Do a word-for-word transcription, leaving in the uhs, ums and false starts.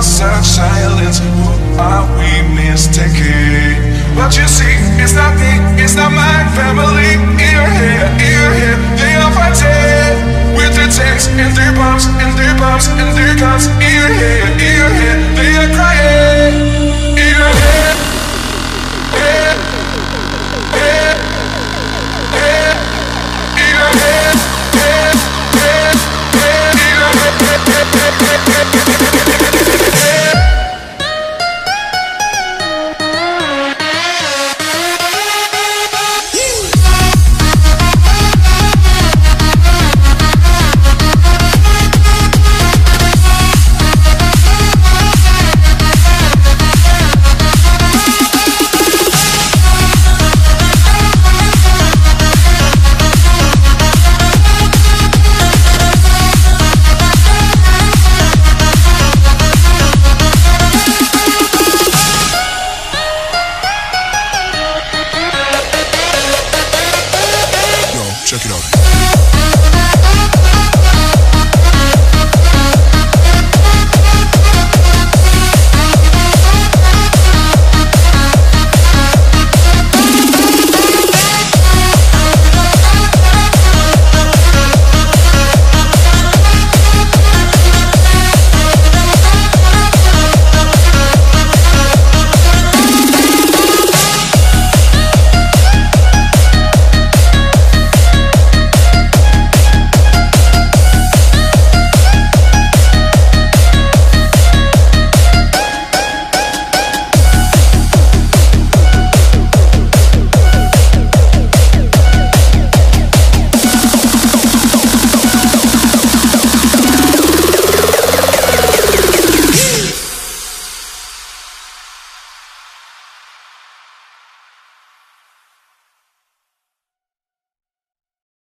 because of silence, who are we mistaking? But you see, it's not me, it's not my family. Ear here, ear here, they are fighting with their tanks and their bombs and their bombs and their guns.